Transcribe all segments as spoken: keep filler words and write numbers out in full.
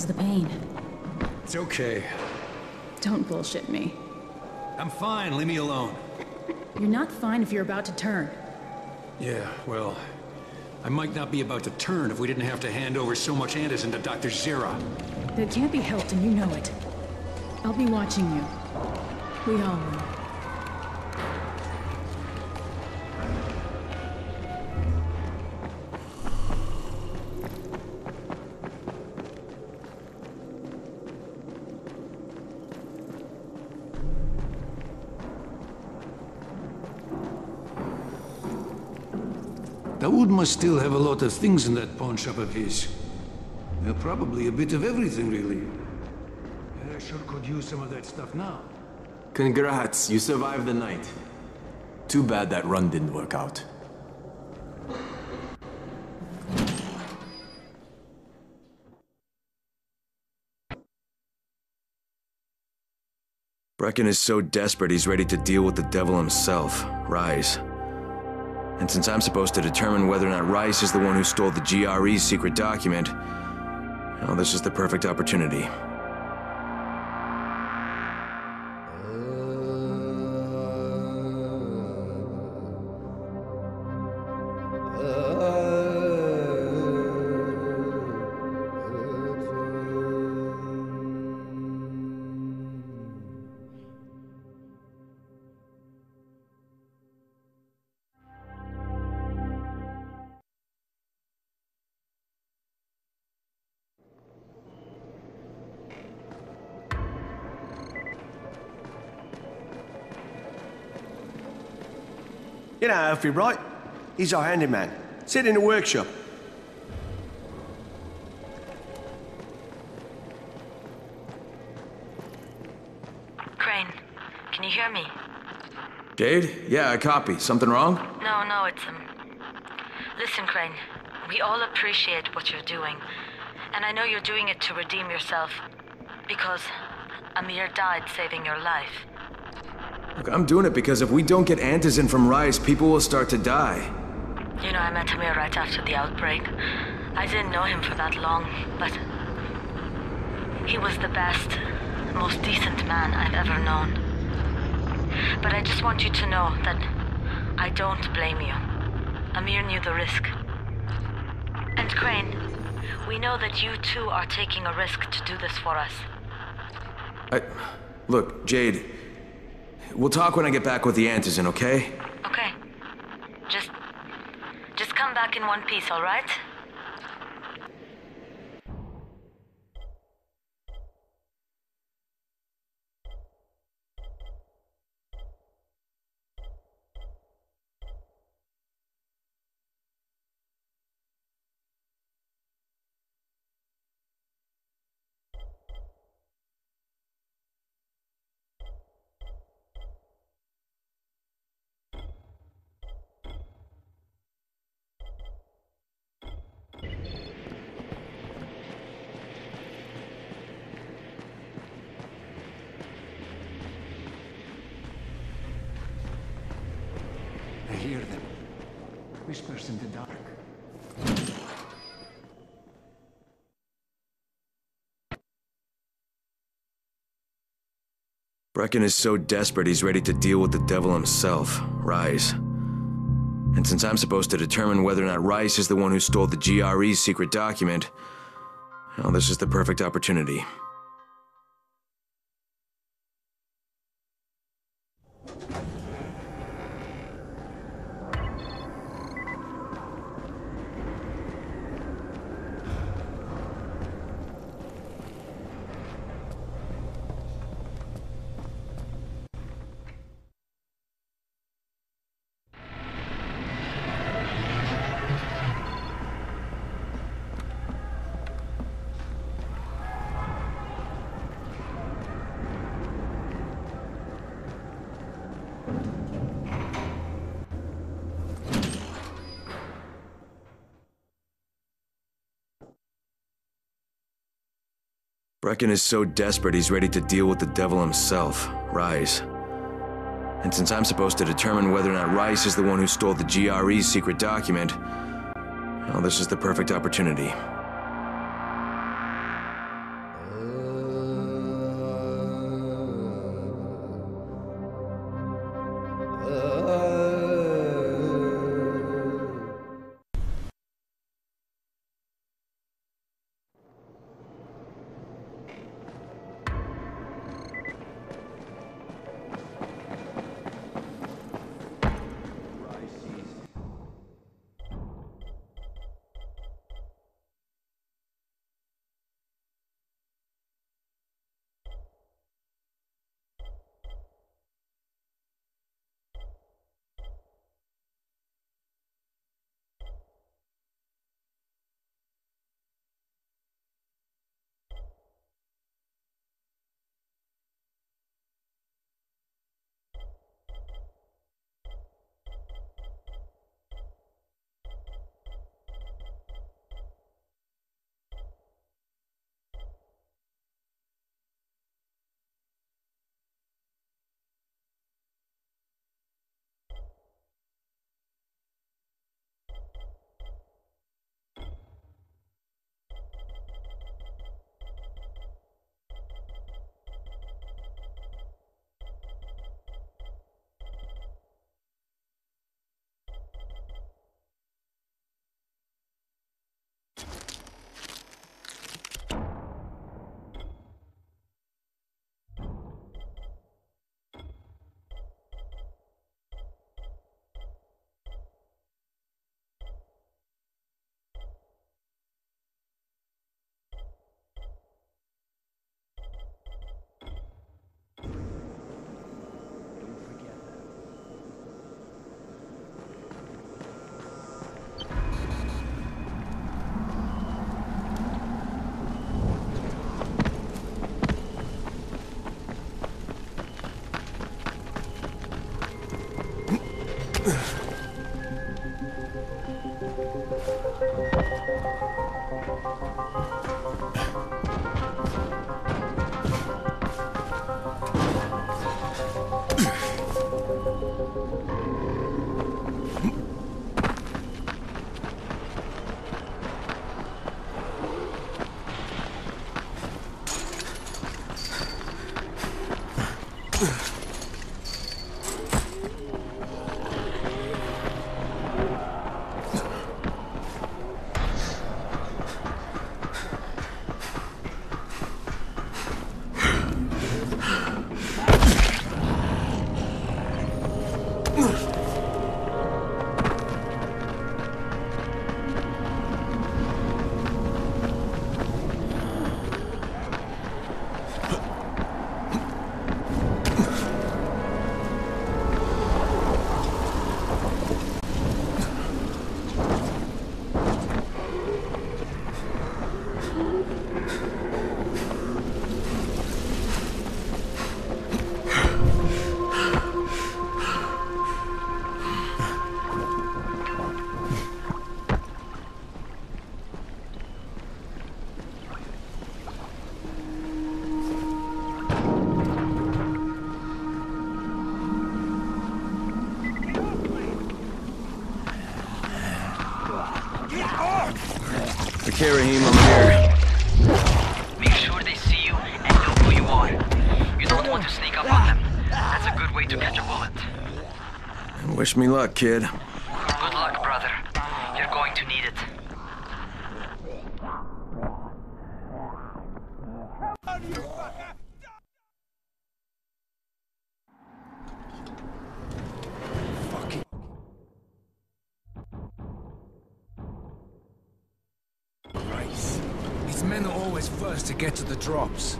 How's the pain? It's okay. Don't bullshit me. I'm fine. Leave me alone. You're not fine if you're about to turn. Yeah, well, I might not be about to turn if we didn't have to hand over so much antizin to Doctor Zira. That can't be helped, and you know it. I'll be watching you. We all will. Dawood must still have a lot of things in that pawn shop of his. Uh, probably a bit of everything, really. I sure could use some of that stuff now. Congrats, you survived the night. Too bad that run didn't work out. Brecken is so desperate he's ready to deal with the devil himself, Rais. And since I'm supposed to determine whether or not Rais is the one who stole the G R E's secret document, well, this is the perfect opportunity. You know Alfie, right? He's our handyman. Sit in the workshop. Crane, can you hear me? Jade? Yeah, I copy. Something wrong? No, no, it's um... Listen, Crane, we all appreciate what you're doing. And I know you're doing it to redeem yourself. Because Amir died saving your life. Look, I'm doing it because if we don't get antizin from Rais, people will start to die. You know, I met Amir right after the outbreak. I didn't know him for that long, but he was the best, most decent man I've ever known. But I just want you to know that I don't blame you. Amir knew the risk. And Crane, we know that you too are taking a risk to do this for us. I... Look, Jade... We'll talk when I get back with the antizin, okay? Okay. Just... Just come back in one piece, all right? Hear them. Whispers in the dark. Brecken is so desperate he's ready to deal with the devil himself, Rais. And since I'm supposed to determine whether or not Rais is the one who stole the G R E's secret document, well, this is the perfect opportunity. Brecken is so desperate he's ready to deal with the devil himself, Rais. And since I'm supposed to determine whether or not Rais is the one who stole the G R E's secret document, well, this is the perfect opportunity. Karaheem, Amir. Make sure they see you and know who you are. You don't want to sneak up on them. That's a good way to catch a bullet. Wish me luck, kid. Good luck, brother. You're going to need it. To get to the drops.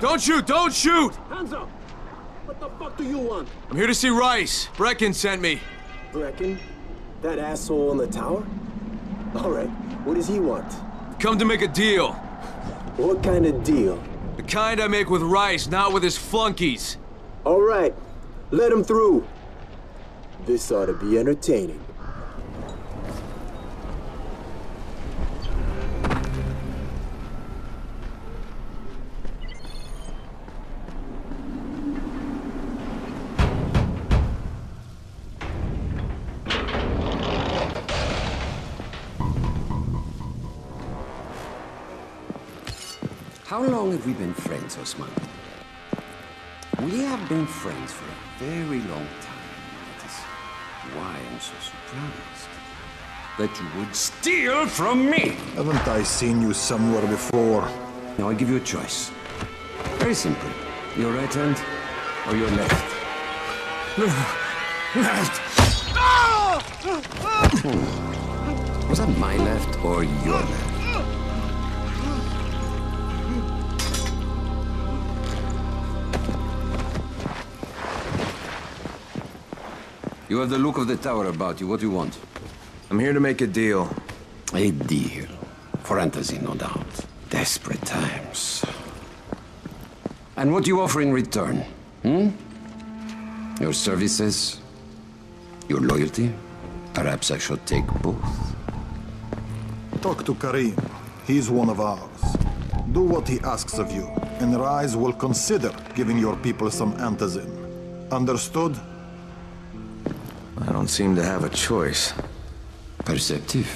Don't shoot! Don't shoot! Hands up! What the fuck do you want? I'm here to see Rais. Brecken sent me. Brecken? That asshole in the tower? Alright, what does he want? Come to make a deal. What kind of deal? The kind I make with Rais, not with his flunkies. Alright, let him through. This ought to be entertaining. How long have we been friends, Osman? We have been friends for a very long time. That is why I'm so surprised that you would steal from me! Haven't I seen you somewhere before? Now I give you a choice. Very simple. Your right hand or your left? Left! Hmm. Was that my left or your left? You have the look of the tower about you. What do you want? I'm here to make a deal. A deal. For Anthazim, no doubt. Desperate times. And what do you offer in return? Hmm? Your services? Your loyalty? Perhaps I should take both. Talk to Karim. He's one of ours. Do what he asks of you, and Rais will consider giving your people some Anthazim. Understood? I don't seem to have a choice. Perceptive.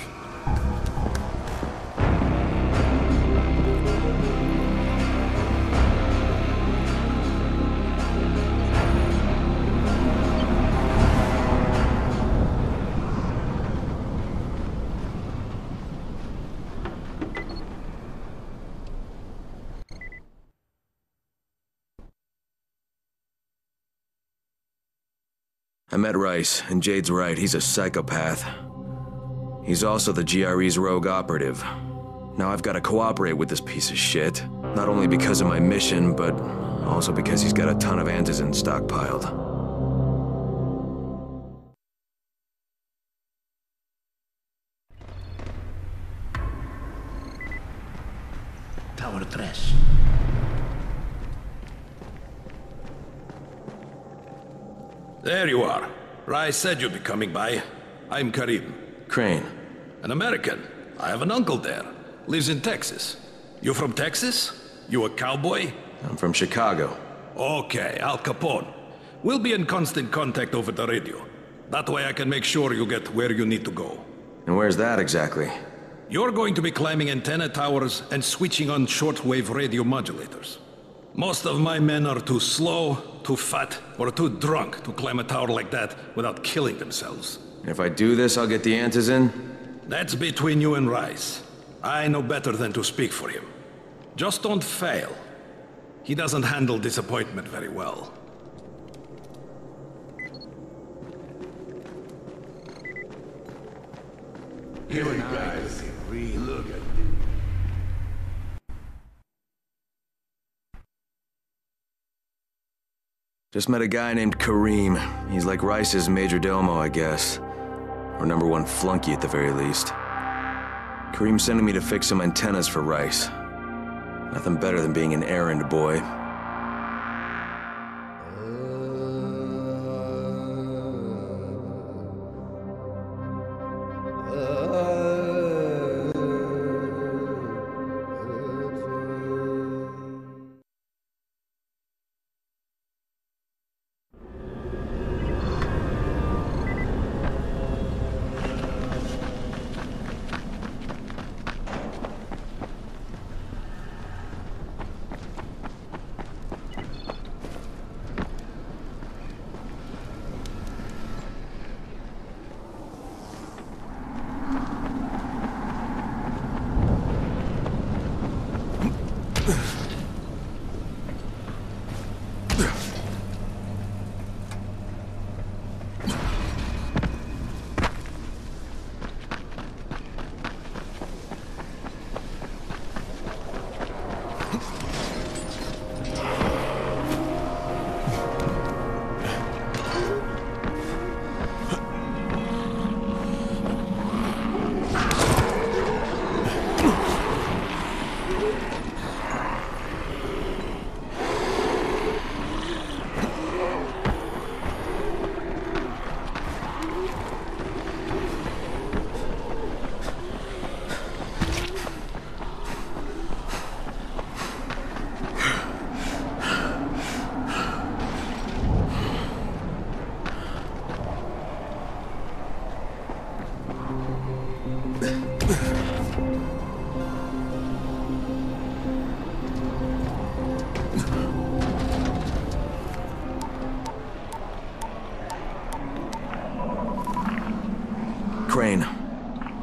I met Rais, and Jade's right, he's a psychopath. He's also the G R E's rogue operative. Now I've got to cooperate with this piece of shit, not only because of my mission, but also because he's got a ton of antizin stockpiled. There you are. Rais said you'd be coming by. I'm Karim. Crane. An American. I have an uncle there. Lives in Texas. You from Texas? You a cowboy? I'm from Chicago. Okay, Al Capone. We'll be in constant contact over the radio. That way I can make sure you get where you need to go. And where's that exactly? You're going to be climbing antenna towers and switching on shortwave radio modulators. Most of my men are too slow, too fat, or too drunk to climb a tower like that without killing themselves. If I do this, I'll get the antizin? That's between you and Rais. I know better than to speak for him. Just don't fail. He doesn't handle disappointment very well. Here we go. Look at this. Just met a guy named Karim. He's like Rice's major domo, I guess. Or number one flunky at the very least. Karim sending me to fix some antennas for Rais. Nothing better than being an errand boy.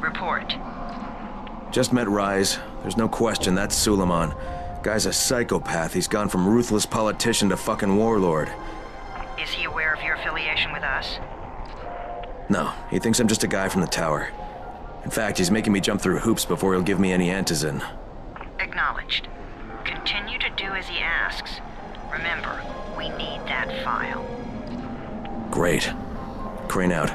Report. Just met Rais. There's no question, that's Suleiman. Guy's a psychopath. He's gone from ruthless politician to fucking warlord. Is he aware of your affiliation with us? No, he thinks I'm just a guy from the tower. In fact, he's making me jump through hoops before he'll give me any antizin. Acknowledged. Continue to do as he asks. Remember, we need that file. Great. Crane out.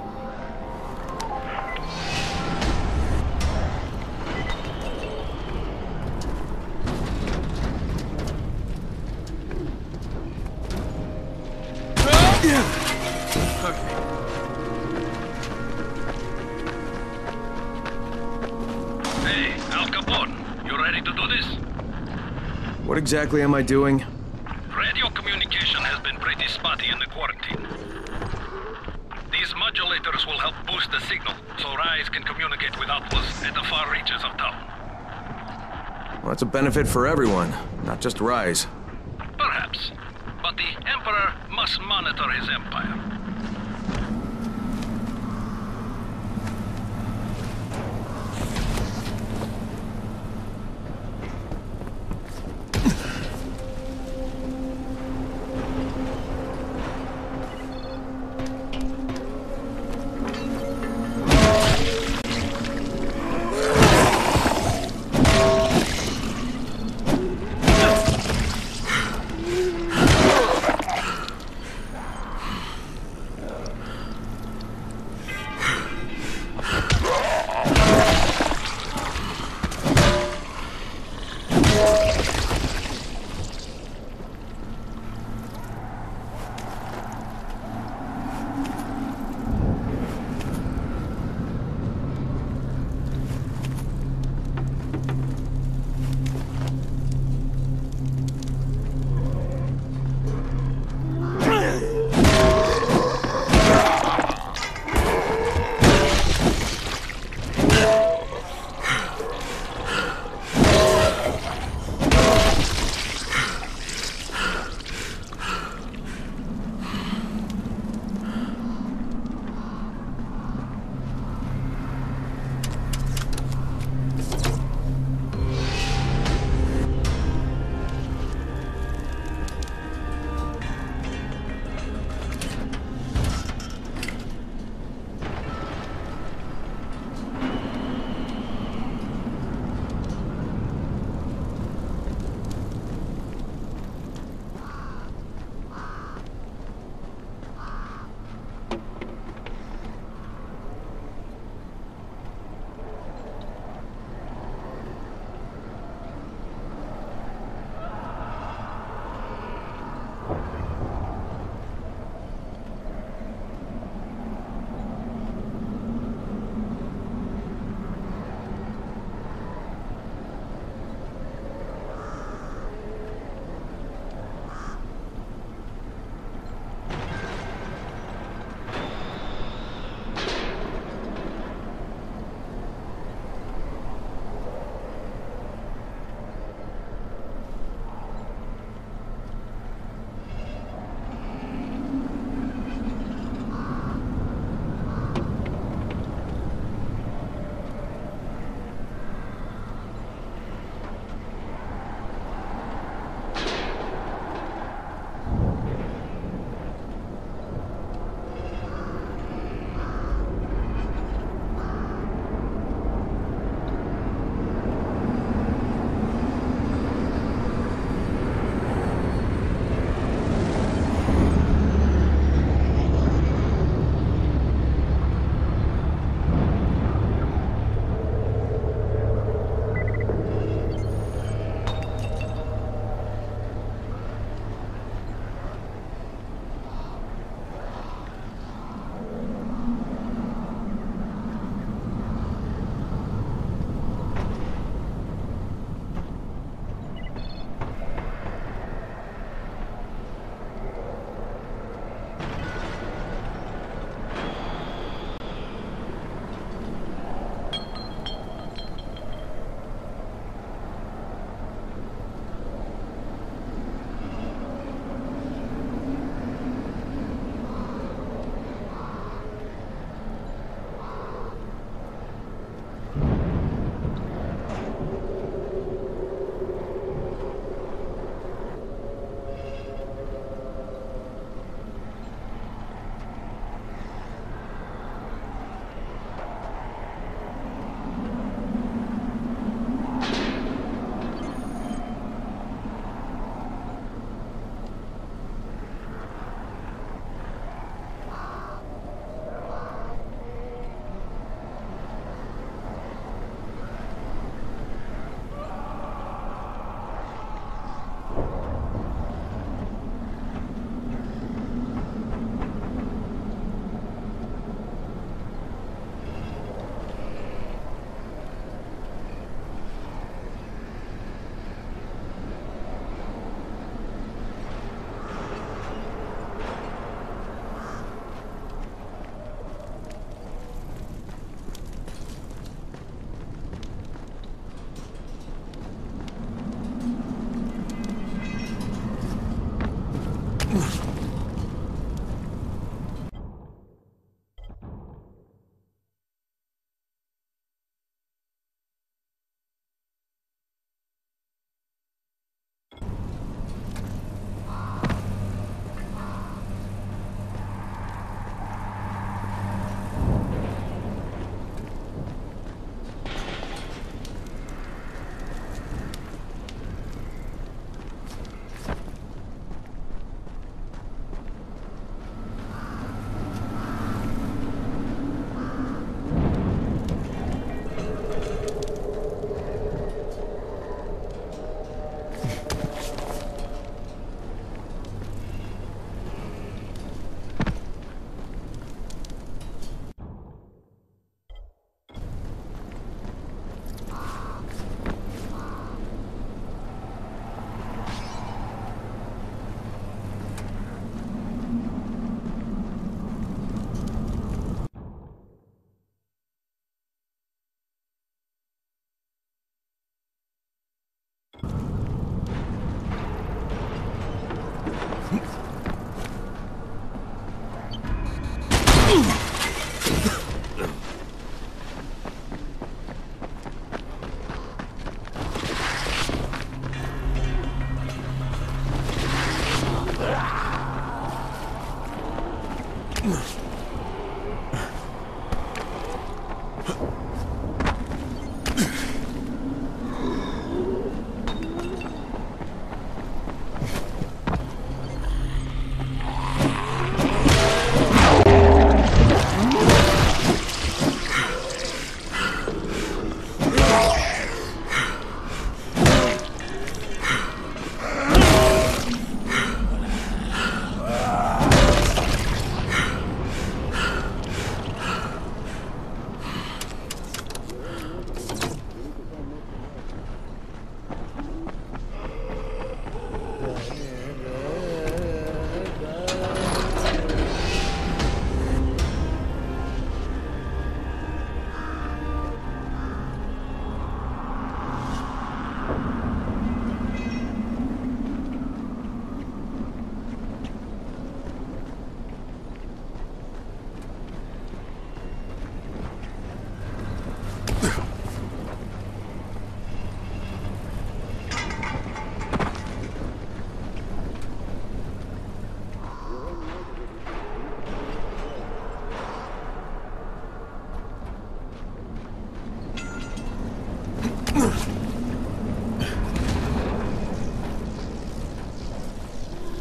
What exactly am I doing? Radio communication has been pretty spotty in the quarantine. These modulators will help boost the signal, so Rais can communicate with Atlas at the far reaches of town. Well, that's a benefit for everyone, not just Rais. Perhaps. But the Emperor must monitor his empire.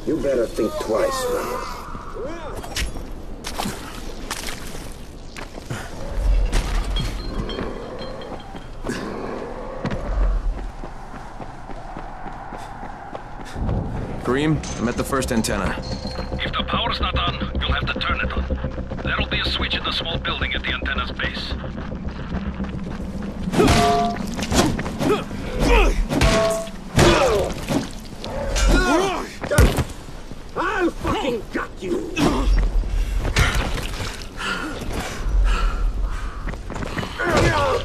You better think twice, man. Karim, I'm at the first antenna. If the power's not on, you'll have to turn it on. There'll be a switch in the small building at the antenna's base. I'll fucking gut you!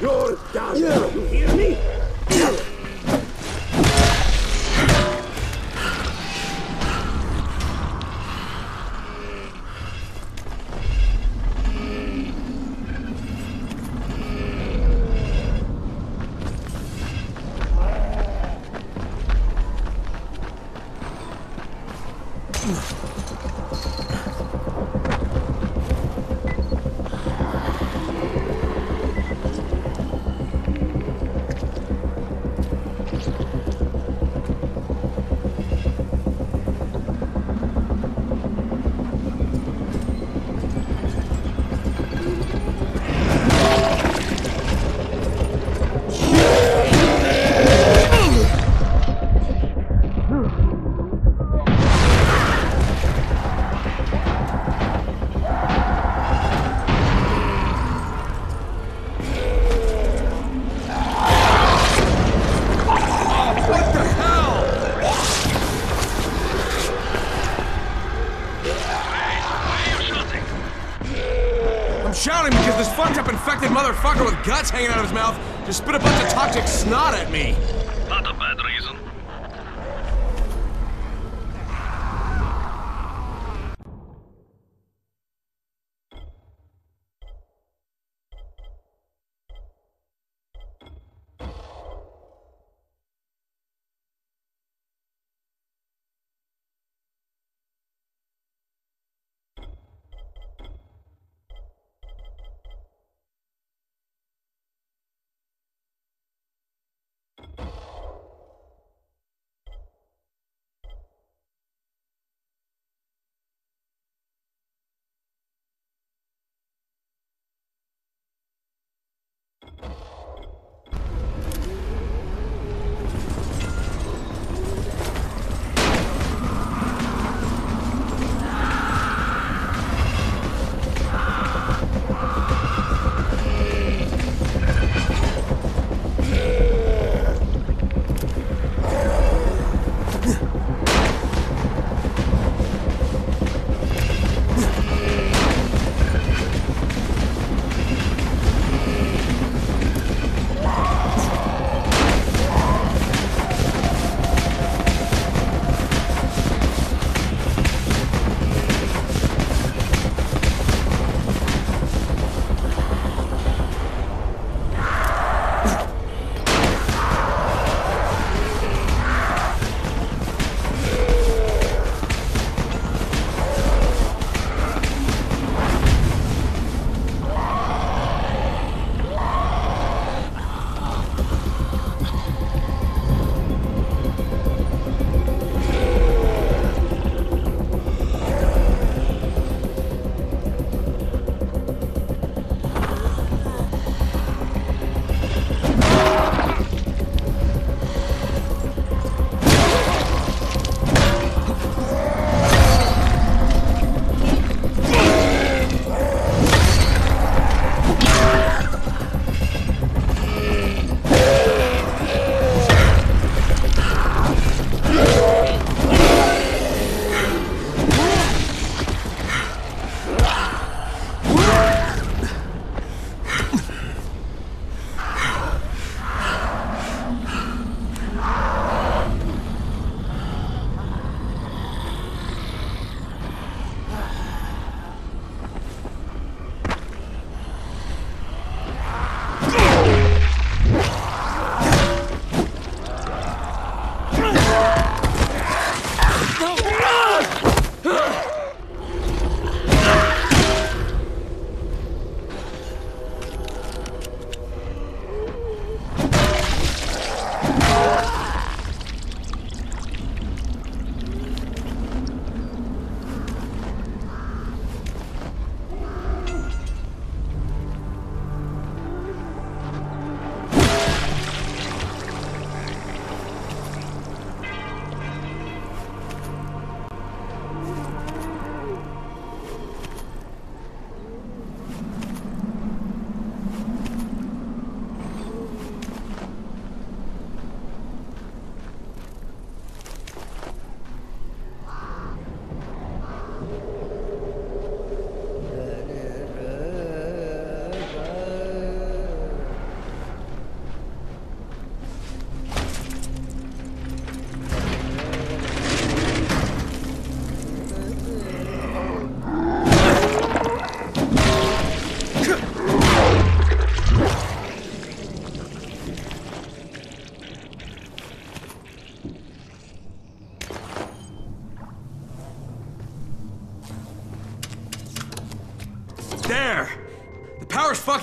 You're done! You hear me? Motherfucker with guts hanging out of his mouth just spit a bunch of toxic snot at me. Not a bad reason. You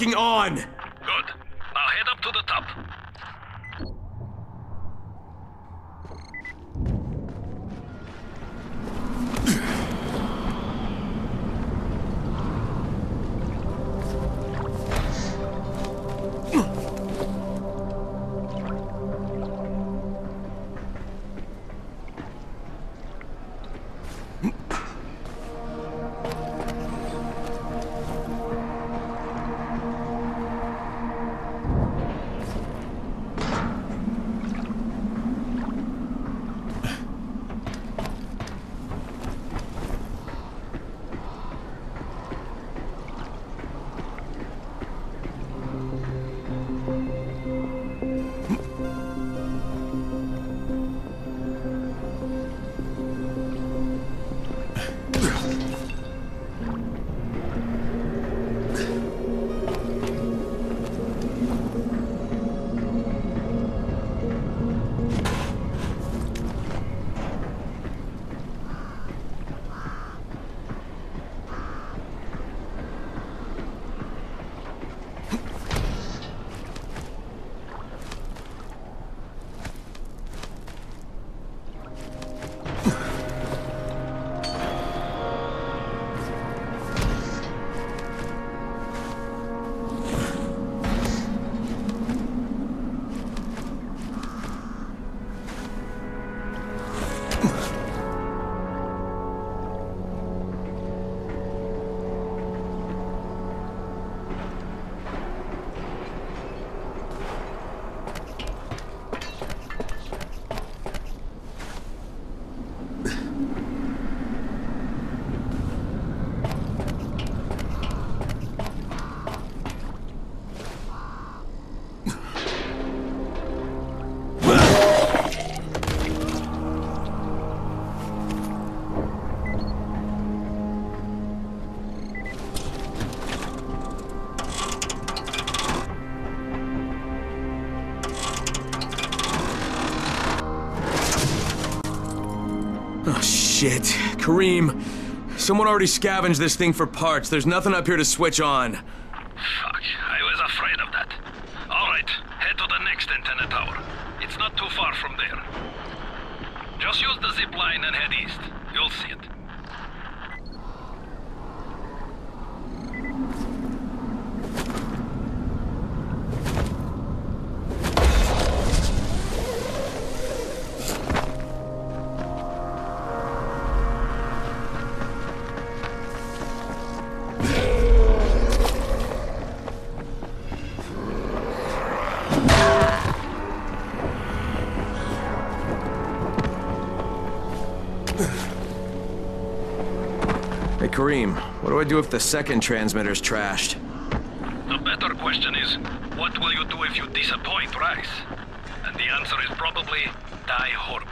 working on! Good. Now head up to the top. Shit. Karim, someone already scavenged this thing for parts. There's nothing up here to switch on. Fuck, I was afraid of that. Alright, head to the next antenna tower. It's not too far from there. Just use the zip line and head east. You'll see it. Karim, what do I do if the second transmitter's trashed? The better question is, what will you do if you disappoint Rais? And the answer is probably, die horribly.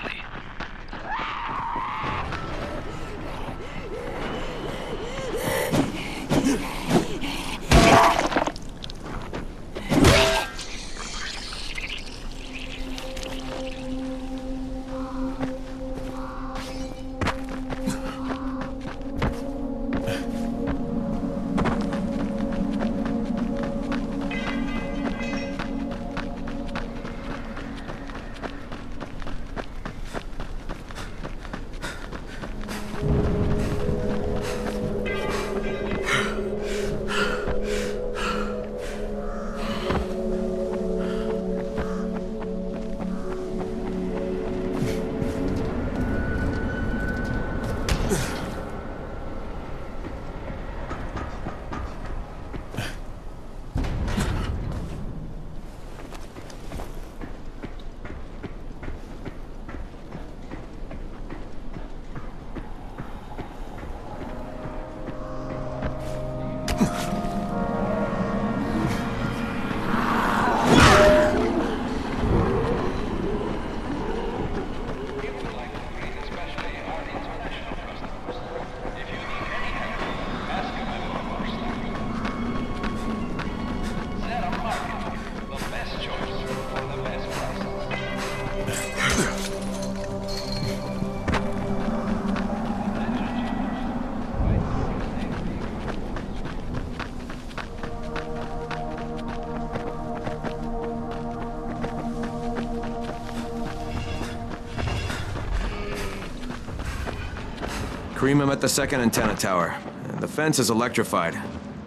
Karim, I'm at the second antenna tower. The fence is electrified.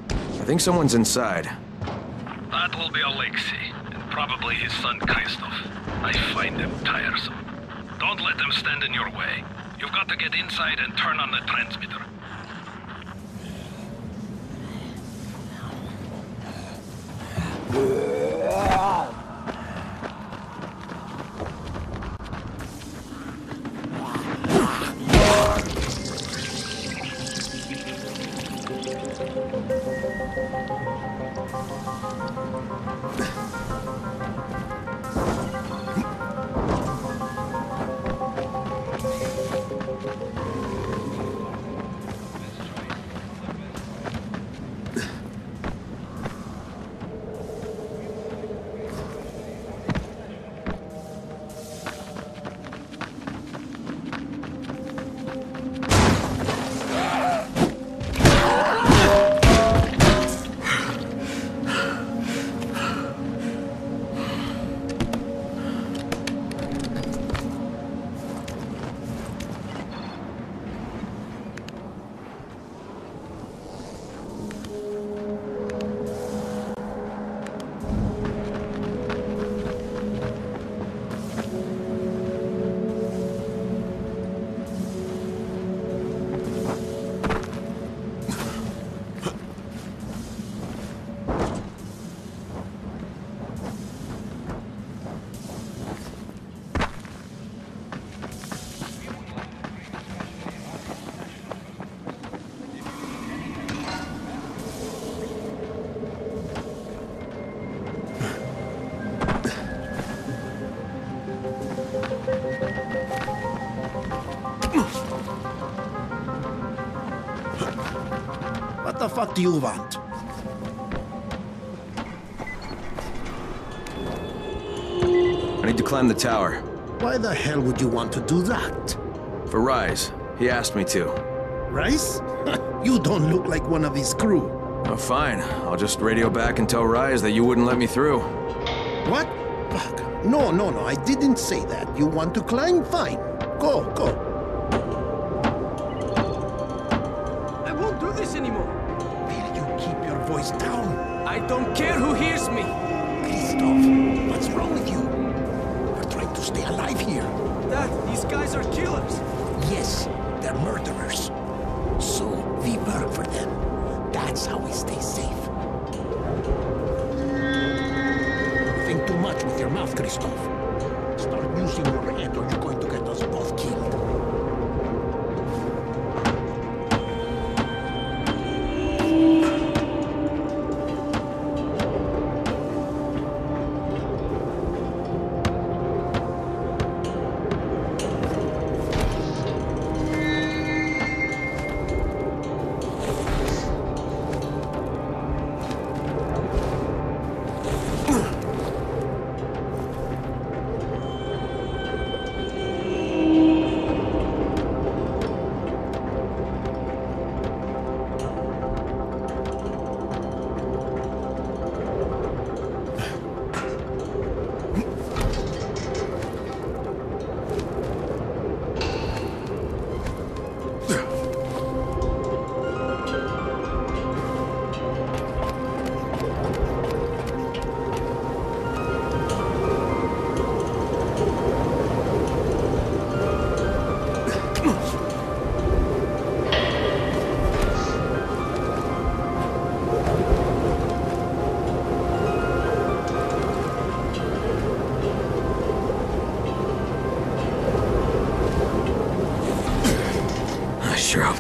I think someone's inside. That will be Alexei, and probably his son Christoph. I find them tiresome. Don't let them stand in your way. You've got to get inside and turn on the transmitter. What the fuck do you want? I need to climb the tower. Why the hell would you want to do that? For Rais. He asked me to. Rais? You don't look like one of his crew. Oh, fine. I'll just radio back and tell Rais that you wouldn't let me through. What? Fuck. No, no, no. I didn't say that. You want to climb? Fine. Go, go. I won't do this anymore. Voice down. I don't care who hears me. Christoph, what's wrong with you? We're trying to stay alive here. Dad, these guys are killers. Yes, they're murderers. So we work for them. That's how we stay safe. You think too much with your mouth, Christoph. Start using your head or you're going to get us both killed.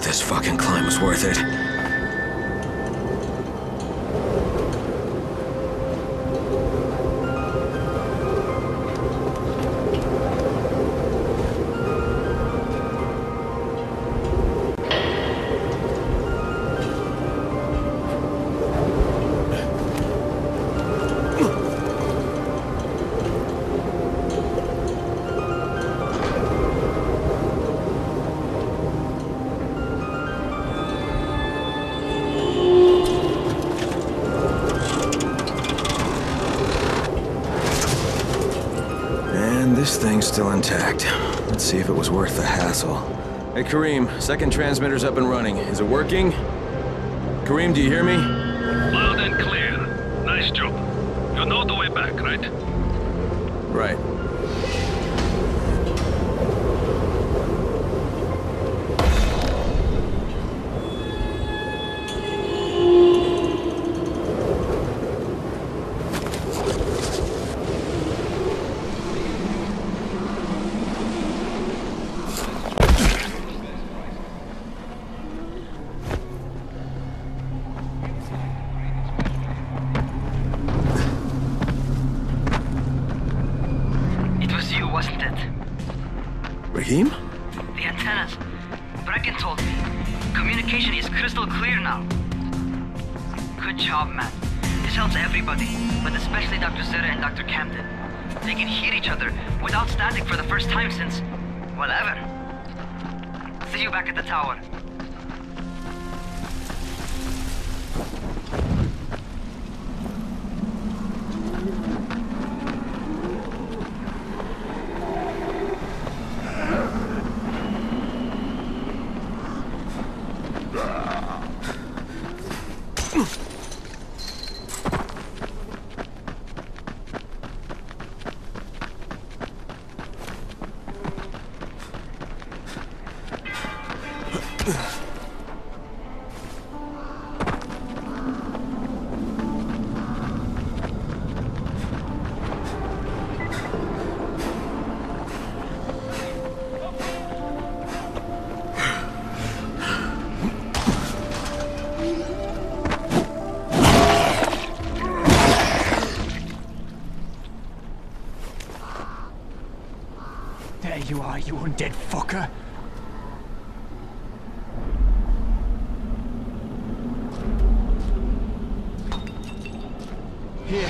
This fucking climb was worth it. Still intact. Let's see if it was worth the hassle. Hey, Karim, second transmitter's up and running. Is it working? Karim, do you hear me? Loud and clear. Nice job. You know the way back, right? Right. You undead fucker! Here,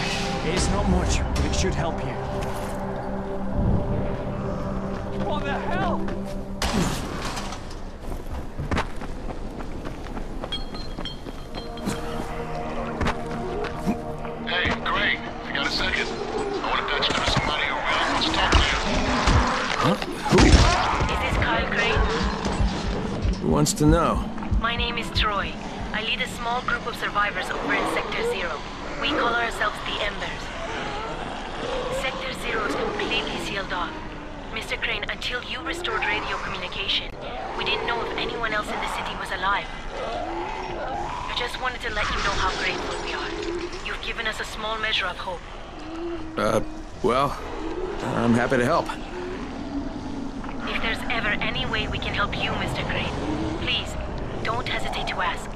it's not much, but it should help you. What the hell? Hey, Crane, I got a second. I want to touch down with somebody who really wants to talk to you. Huh? Wants to know. My name is Troy. I lead a small group of survivors over in Sector Zero. We call ourselves the Embers. Sector Zero is completely sealed off. Mister Crane, until you restored radio communication, we didn't know if anyone else in the city was alive. I just wanted to let you know how grateful we are. You've given us a small measure of hope. Uh, well, I'm happy to help. If there's ever any way we can help you, Mister Crane, please, don't hesitate to ask.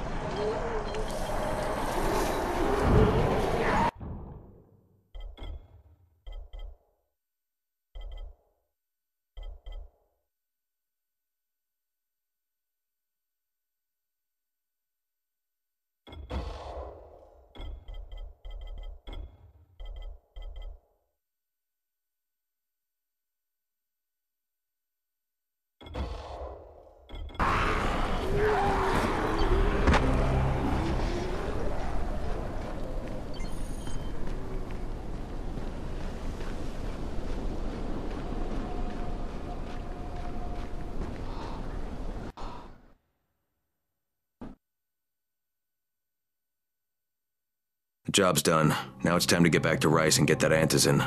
Job's done. Now it's time to get back to Rais and get that antizin.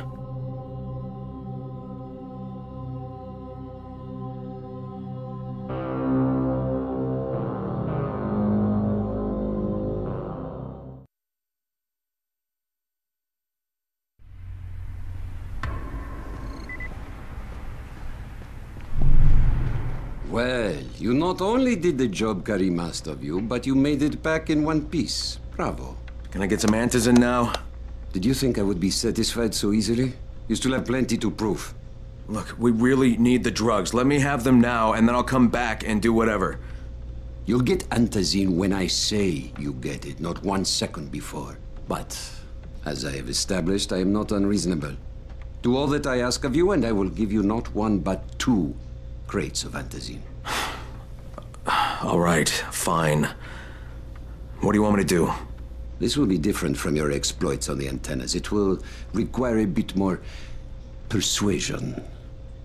Well, you not only did the job Karim asked of you, but you made it back in one piece. Bravo. Can I get some antizin now? Did you think I would be satisfied so easily? You still have plenty to prove. Look, we really need the drugs. Let me have them now, and then I'll come back and do whatever. You'll get antizin when I say you get it, not one second before. But, as I have established, I am not unreasonable. Do all that I ask of you, and I will give you not one, but two crates of antizin. All right, fine. What do you want me to do? This will be different from your exploits on the antennas. It will require a bit more persuasion.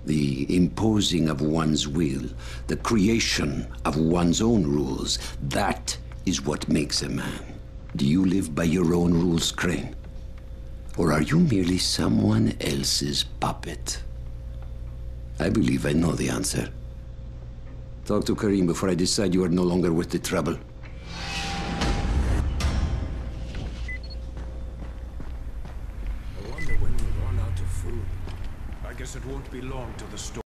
The imposing of one's will, the creation of one's own rules, that is what makes a man. Do you live by your own rules, Crane? Or are you merely someone else's puppet? I believe I know the answer. Talk to Karim before I decide you are no longer worth the trouble. I wonder when we run out of food. I guess it won't be long till the storm.